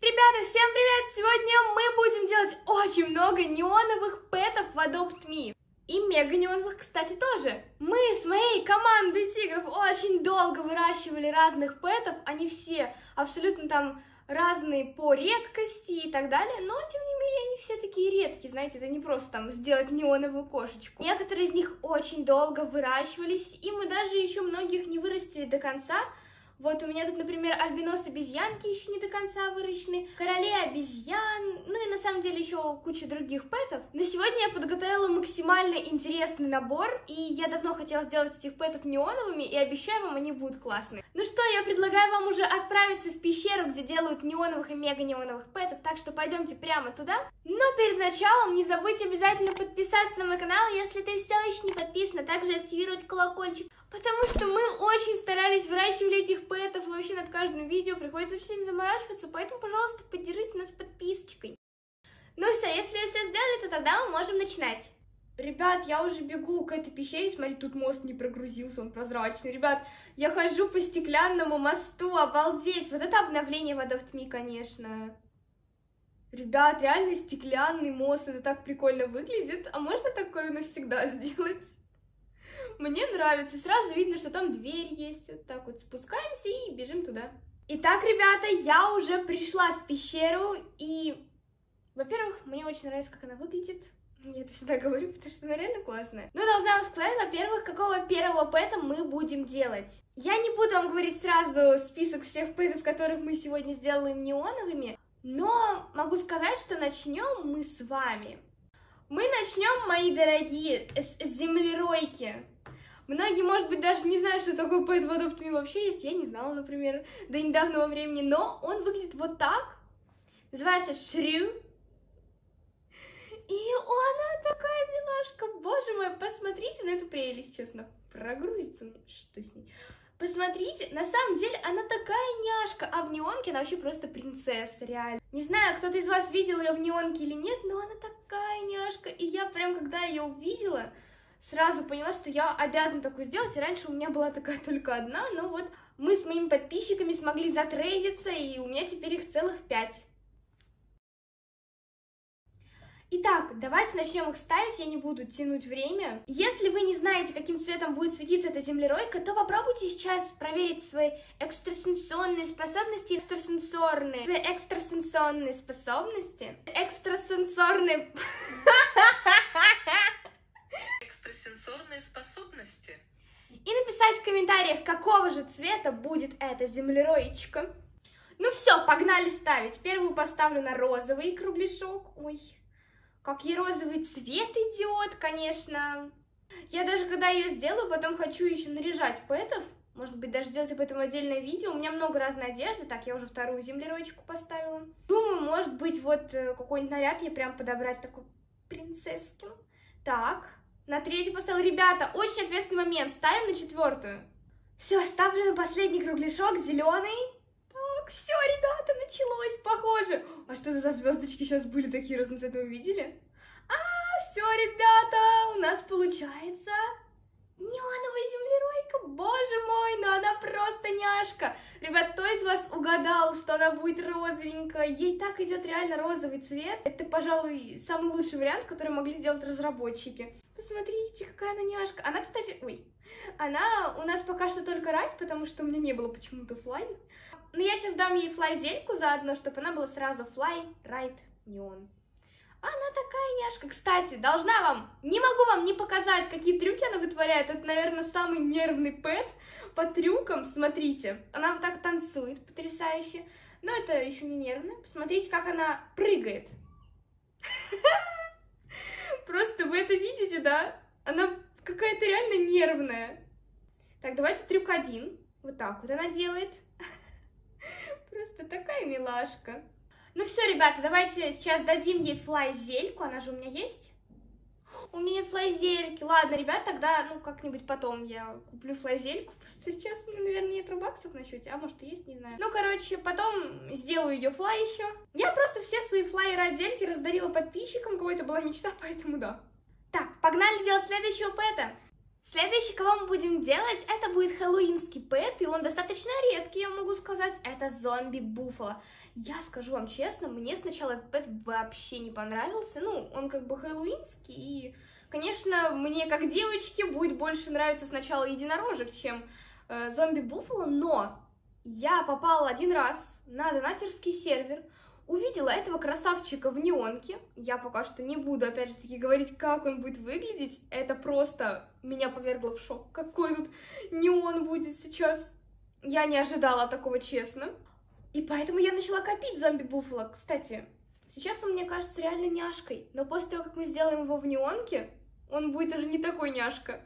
Ребята, всем привет! Сегодня мы будем делать очень много неоновых пэтов в Adopt Me. И мега неоновых, кстати, тоже. Мы с моей командой тигров очень долго выращивали разных пэтов. Они все абсолютно там разные по редкости и так далее. Но, тем не менее, они все такие редкие. Знаете, это не просто там сделать неоновую кошечку. Некоторые из них очень долго выращивались. И мы даже еще многих не вырастили до конца. Вот у меня тут, например, альбинос-обезьянки еще не до конца выращены, короли обезьян, ну и на самом деле еще куча других пэтов. На сегодня я подготовила максимально интересный набор, и я давно хотела сделать этих пэтов неоновыми, и обещаю вам, они будут классные. Ну что, я предлагаю вам уже отправиться в пещеру, где делают неоновых и мега-неоновых пэтов, так что пойдемте прямо туда. Но перед началом не забудь обязательно подписаться на мой канал, если ты все еще не подписан, а также активировать колокольчик, потому что мы очень старались, выращивали этих пэтов, и вообще над каждым видео приходится очень сильно заморачиваться, поэтому, пожалуйста, поддержите нас подписочкой. Ну все, если все сделали, то тогда мы можем начинать. Ребят, я уже бегу к этой пещере, смотри, тут мост не прогрузился, он прозрачный. Ребят, я хожу по стеклянному мосту, обалдеть, вот это обновление в Adopt Me, конечно. Ребят, реально стеклянный мост, это так прикольно выглядит, а можно такое навсегда сделать? Мне нравится, сразу видно, что там дверь есть, вот так вот спускаемся и бежим туда. Итак, ребята, я уже пришла в пещеру, и, во-первых, мне очень нравится, как она выглядит, я это всегда говорю, потому что она реально классная. Но должна вам сказать, во-первых, какого первого пэта мы будем делать. Я не буду вам говорить сразу список всех пэтов, которых мы сегодня сделаем неоновыми, но могу сказать, что начнем мы с вами. Мы начнем, мои дорогие, с землеройки. Многие, может быть, даже не знают, что такой пэт в Adopt Me вообще есть. Я не знала, например, до недавнего времени. Но он выглядит вот так. Называется Шрю. И она такая милашка. Боже мой, посмотрите на эту прелесть, честно. Прогрузится. Что с ней? Посмотрите, на самом деле она такая няшка, а в неонке она вообще просто принцесса, реально. Не знаю, кто-то из вас видел ее в неонке или нет, но она такая няшка, и я прям, когда ее увидела, сразу поняла, что я обязана такую сделать, и раньше у меня была такая только одна, но вот мы с моими подписчиками смогли затрейдиться, и у меня теперь их целых 5. Итак, давайте начнем их ставить, я не буду тянуть время. Если вы не знаете, каким цветом будет светиться эта землеройка, то попробуйте сейчас проверить свои экстрасенсорные способности, экстрасенсорные способности и написать в комментариях, какого же цвета будет эта землероечка. Ну все, погнали ставить. Первую поставлю на розовый кругляшок. Ой, как ей розовый цвет идет, конечно. Я даже, когда ее сделаю, потом хочу еще наряжать пэтов. Может быть, даже сделать об этом отдельное видео. У меня много разной одежды. Так, я уже вторую землеройку поставила. Думаю, может быть, вот какой-нибудь наряд мне прям подобрать такой принцесским. Так, на третью поставила. Ребята, очень ответственный момент. Ставим на четвертую. Все, ставлю на последний кругляшок, зеленый. Все, ребята, началось, похоже. А что это за звездочки сейчас были такие разноцветные, вы видели? Все, ребята, у нас получается неоновая землеройка. Боже мой, но она просто няшка. Ребят, кто из вас угадал, что она будет розовенькая? Ей так идет реально розовый цвет. Это, пожалуй, самый лучший вариант, который могли сделать разработчики. Посмотрите, какая она няшка. Она, кстати, ой, она у нас пока что только райд, потому что у меня не было почему-то флай. Но я сейчас дам ей флай-зельку заодно, чтобы она была сразу флай-райт-неон. Она такая няшка. Кстати, должна вам, не могу вам не показать, какие трюки она вытворяет. Это, наверное, самый нервный пэт по трюкам. Смотрите, она вот так танцует потрясающе. Но это еще не нервно. Посмотрите, как она прыгает. Просто вы это видите, да? Она какая-то реально нервная. Так, давайте трюк 1. Вот так вот она делает. Просто такая милашка. Ну все, ребята, давайте сейчас дадим ей флай-зельку. Она же у меня есть? У меня нет флай-зельки. Ладно, ребят, тогда, ну, как-нибудь потом я куплю флай-зельку. Просто сейчас у меня, наверное, нет рубаксов на счете. А может и есть, не знаю. Ну, короче, потом сделаю ее флай еще. Я просто все свои флай-родельки раздарила подписчикам. У кого это была мечта, поэтому да. Так, погнали делать следующего пэта. Следующий, кого мы будем делать, это будет хэллоуинский пэт, и он достаточно редкий, я могу сказать, это зомби-буффало. Я скажу вам честно, мне сначала этот пэт вообще не понравился. Ну, он как бы хэллоуинский, и, конечно, мне как девочке будет больше нравиться сначала единорожек, чем зомби-буффало, но я попала один раз на донатерский сервер, увидела этого красавчика в неонке. Я пока что не буду, опять же таки, говорить, как он будет выглядеть. Это просто меня повергло в шок. Какой тут неон будет сейчас? Я не ожидала такого, честно. И поэтому я начала копить зомби-буффало. Кстати, сейчас он мне кажется реально няшкой, но после того, как мы сделаем его в неонке, он будет уже не такой няшка.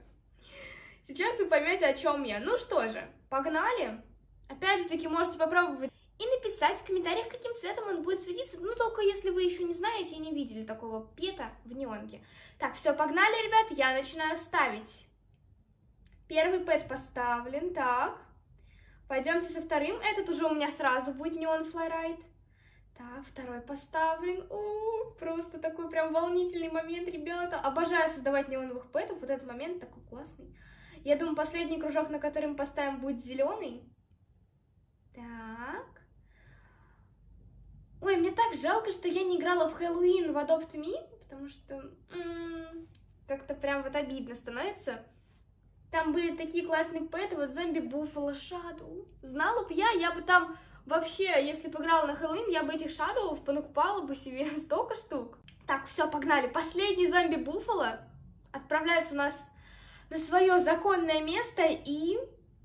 Сейчас вы поймете, о чем я. Ну что же, погнали. Опять же таки, можете попробовать и написать в комментариях, каким цветом он будет светиться, ну только если вы еще не знаете и не видели такого пета в неонке. Так, все, погнали, ребят, я начинаю ставить. Первый пэт поставлен, так. Пойдемте со вторым, этот уже у меня сразу будет неон флайрайт. Так, второй поставлен. О, просто такой прям волнительный момент, ребята. Обожаю создавать неоновых пэтов, вот этот момент такой классный. Я думаю, последний кружок, на который мы поставим, будет зеленый. Так. Ой, мне так жалко, что я не играла в Хэллоуин в Adopt Me, потому что как-то прям вот обидно становится. Там были такие классные пэты, вот зомби-буффало, шадоу. Знала бы я бы там вообще, если бы играла на Хэллоуин, я бы этих шадоуов понакупала бы себе столько штук. Так, все, погнали. Последний зомби-буффало отправляется у нас на свое законное место, и,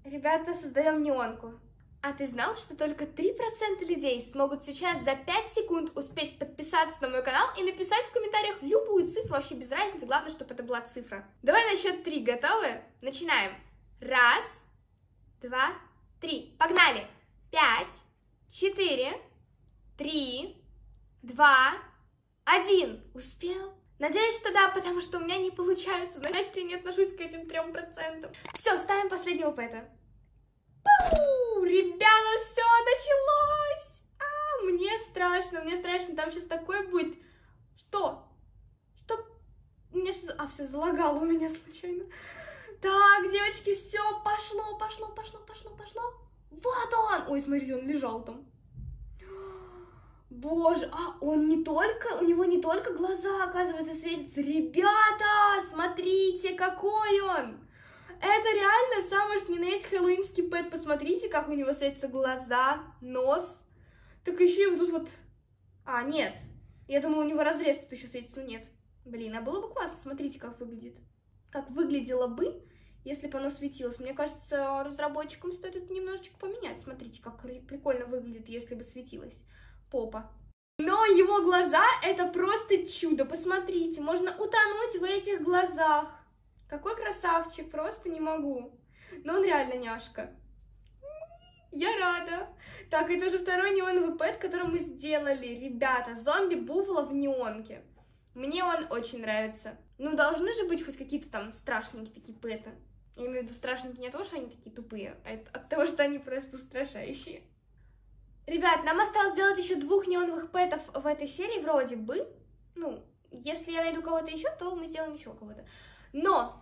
ребята, создаем неонку. А ты знал, что только 3% людей смогут сейчас за 5 секунд успеть подписаться на мой канал и написать в комментариях любую цифру, вообще без разницы, главное, чтобы это была цифра. Давай на счет 3, готовы? Начинаем. 1, 2, 3. Погнали! 5, 4, 3, 2, 1. Успел? Надеюсь, что да, потому что у меня не получается, значит, я не отношусь к этим 3%. Все, ставим последнего пэта. Ребята, все началось! А, мне страшно, там сейчас такое будет. Что? Что? Меня сейчас... А, все, залагало у меня случайно. Так, девочки, все, пошло. Вот он! Ой, смотрите, он лежал там. Боже, а он не только, у него не только глаза, оказывается, светятся. Ребята, смотрите, какой он! Это реально самый что ни на есть хэллоуинский пэт. Посмотрите, как у него светятся глаза, нос. Так еще и вот тут вот... А, нет. Я думала, у него разрез тут еще светится, но нет. Блин, а было бы классно. Смотрите, как выглядит. Как выглядело бы, если бы оно светилось. Мне кажется, разработчикам стоит это немножечко поменять. Смотрите, как прикольно выглядит, если бы светилась попа. Но его глаза — это просто чудо. Посмотрите, можно утонуть в этих глазах. Какой красавчик, просто не могу. Но он реально няшка. Я рада. Так, это уже второй неоновый пэт, который мы сделали. Ребята, зомби-буффало в неонке. Мне он очень нравится. Ну, должны же быть хоть какие-то там страшненькие такие пэты. Я имею в виду страшненькие не от того, что они такие тупые, а от того, что они просто устрашающие. Ребят, нам осталось сделать еще 2 неоновых пэтов в этой серии, вроде бы. Ну, если я найду кого-то еще, то мы сделаем еще кого-то. Но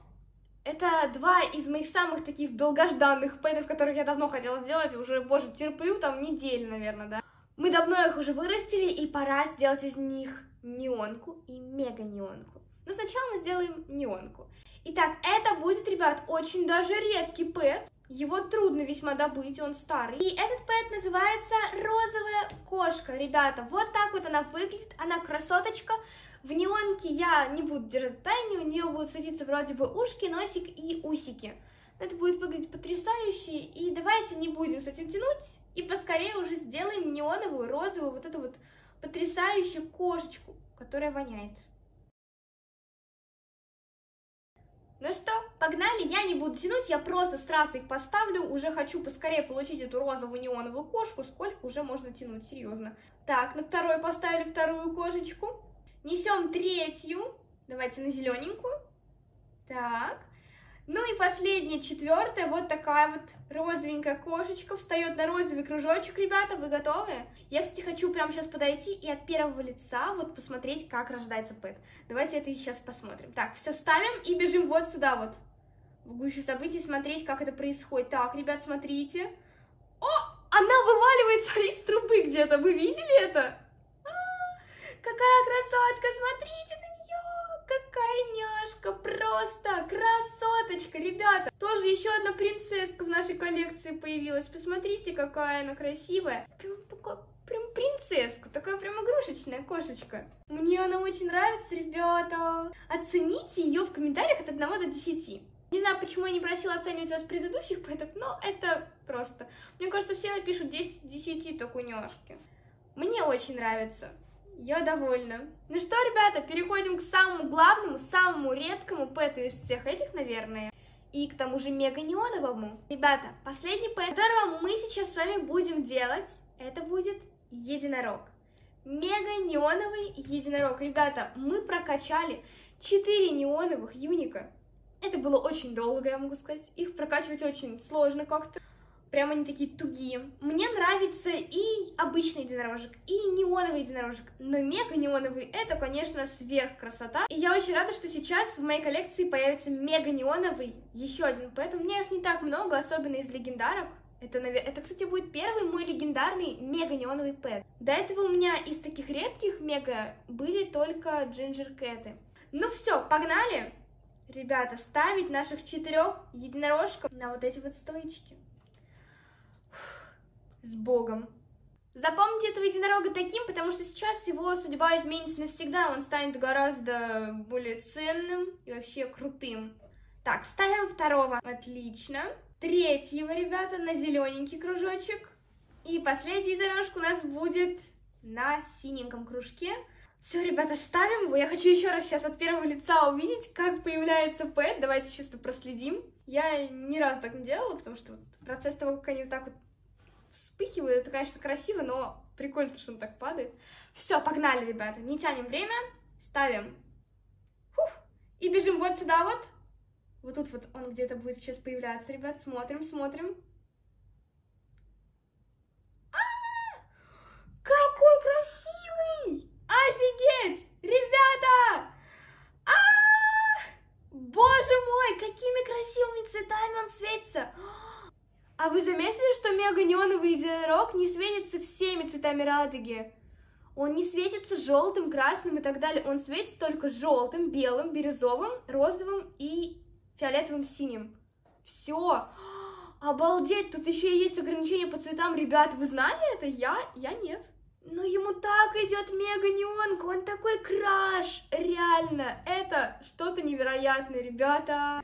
это 2 из моих самых таких долгожданных пэтов, которых я давно хотела сделать, уже, боже, терплю там неделю, наверное, да. Мы давно их уже вырастили, и пора сделать из них неонку и мега-неонку. Но сначала мы сделаем неонку. Итак, это будет, ребят, очень даже редкий пэт. Его трудно весьма добыть, он старый. И этот пэт называется розовая кошка. Ребята, вот так вот она выглядит, она красоточка. В неонке я не буду держать тайну, у нее будут светиться вроде бы ушки, носик и усики. Это будет выглядеть потрясающе, и давайте не будем с этим тянуть, и поскорее уже сделаем неоновую, розовую, вот эту вот потрясающую кошечку, которая воняет. Ну что, погнали, я не буду тянуть, я просто сразу их поставлю, уже хочу поскорее получить эту розовую неоновую кошку, сколько уже можно тянуть, серьезно. Так, на второй поставили вторую кошечку, несем третью, давайте на зелененькую, так, ну и последняя, четвертая, вот такая вот розовенькая кошечка, встает на розовый кружочек, ребята, вы готовы? Я, кстати, хочу прямо сейчас подойти и от первого лица вот посмотреть, как рождается пэт. Давайте это и сейчас посмотрим. Так, все ставим и бежим вот сюда вот, в гущу событий, смотреть, как это происходит. Так, ребят, смотрите. О, Она вываливается из трубы где-то. Вы видели это? Какая красотка! Смотрите на нее! Какая няшка! Просто красоточка, ребята! Тоже еще одна принцесска в нашей коллекции появилась. Посмотрите, какая она красивая. Прям такая прям принцесска, такая прям игрушечная кошечка. Мне она очень нравится, ребята. Оцените ее в комментариях от 1 до 10. Не знаю, почему я не просила оценивать вас в предыдущих, поэтому, но это просто. Мне кажется, все напишут 10 10 такой няшки. Мне очень нравится. Я довольна. Ну что, ребята, переходим к самому главному, самому редкому пэту из всех этих, наверное. И к тому же мега неоновому. Ребята, последний пэт, которого мы сейчас с вами будем делать, это будет единорог. Мега неоновый единорог. Ребята, мы прокачали 4 неоновых юника. Это было очень долго, я могу сказать. Их прокачивать очень сложно как-то. Прям они такие тугие. Мне нравится и обычный единорожек, и неоновый единорожек. Но мега-неоновый — это, конечно, сверхкрасота. И я очень рада, что сейчас в моей коллекции появится мега-неоновый еще один пэт. У меня их не так много, особенно из легендарок. Это, кстати, будет первый мой легендарный мега-неоновый пэт. До этого у меня из таких редких мега были только джинджер-кэты. Ну все, погнали! Ребята, ставить наших 4 единорожков на вот эти вот стоечки. Фух, с Богом. Запомните этого единорога таким, потому что сейчас его судьба изменится навсегда. Он станет гораздо более ценным и вообще крутым. Так, ставим 2-го. Отлично. 3-го, ребята, на зелененький кружочек. И последний единорожка у нас будет на синеньком кружке. Все, ребята, ставим его. Я хочу еще раз сейчас от первого лица увидеть, как появляется пэт. Давайте чисто проследим. Я ни разу так не делала, потому что процесс того, как они вот так вот вспыхивают, это, конечно, красиво, но прикольно, что он так падает. Все, погнали, ребята. Не тянем время. Ставим. Фух. И бежим вот сюда вот. Вот тут вот он где-то будет сейчас появляться, ребят. Смотрим, смотрим. Офигеть! Ребята! Боже мой, какими красивыми цветами он светится! А вы заметили, что мега-неоновый единорог не светится всеми цветами радуги? Он не светится желтым, красным и так далее. Он светится только желтым, белым, бирюзовым, розовым и фиолетовым синим. Все! Обалдеть! Тут еще и есть ограничения по цветам. Ребят, вы знали это? Я нет. Но ему так идет мега-неонка, он такой краш, реально, это что-то невероятное, ребята.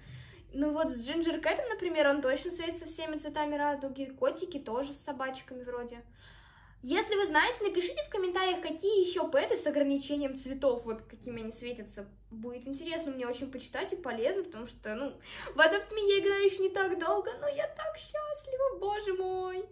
Ну вот с джинджер-кэтом, например, он точно светится всеми цветами радуги, котики тоже с собачками вроде. Если вы знаете, напишите в комментариях, какие еще пэты с ограничением цветов, вот какими они светятся. Будет интересно, мне очень почитать и полезно, потому что, ну, в Adopt Me я играю еще не так долго, но я так счастлива, боже мой.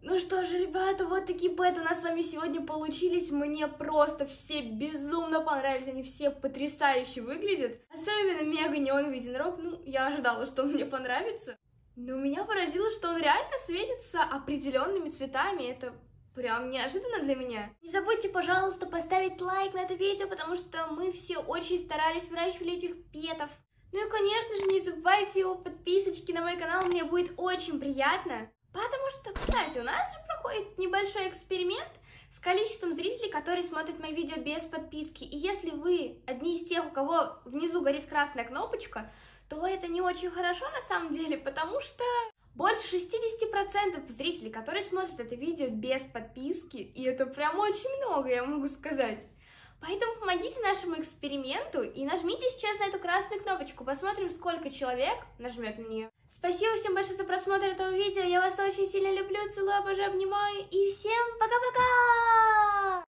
Ну что же, ребята, вот такие пэты у нас с вами сегодня получились. Мне просто все безумно понравились, они все потрясающе выглядят. Особенно мега-неоновый единорог, ну, я ожидала, что он мне понравится. Но меня поразило, что он реально светится определенными цветами, это прям неожиданно для меня. Не забудьте, пожалуйста, поставить лайк на это видео, потому что мы все очень старались, выращивали этих петов. Ну и, конечно же, не забывайте его подписочки на мой канал, мне будет очень приятно. Потому что, кстати, у нас же проходит небольшой эксперимент с количеством зрителей, которые смотрят мои видео без подписки. И если вы одни из тех, у кого внизу горит красная кнопочка, то это не очень хорошо на самом деле, потому что больше 60% зрителей, которые смотрят это видео без подписки, и это прям очень много, я могу сказать. Поэтому помогите нашему эксперименту и нажмите сейчас на эту красную кнопочку. Посмотрим, сколько человек нажмет на нее. Спасибо всем большое за просмотр этого видео. Я вас очень сильно люблю, целую, обожаю, обнимаю. И всем пока-пока!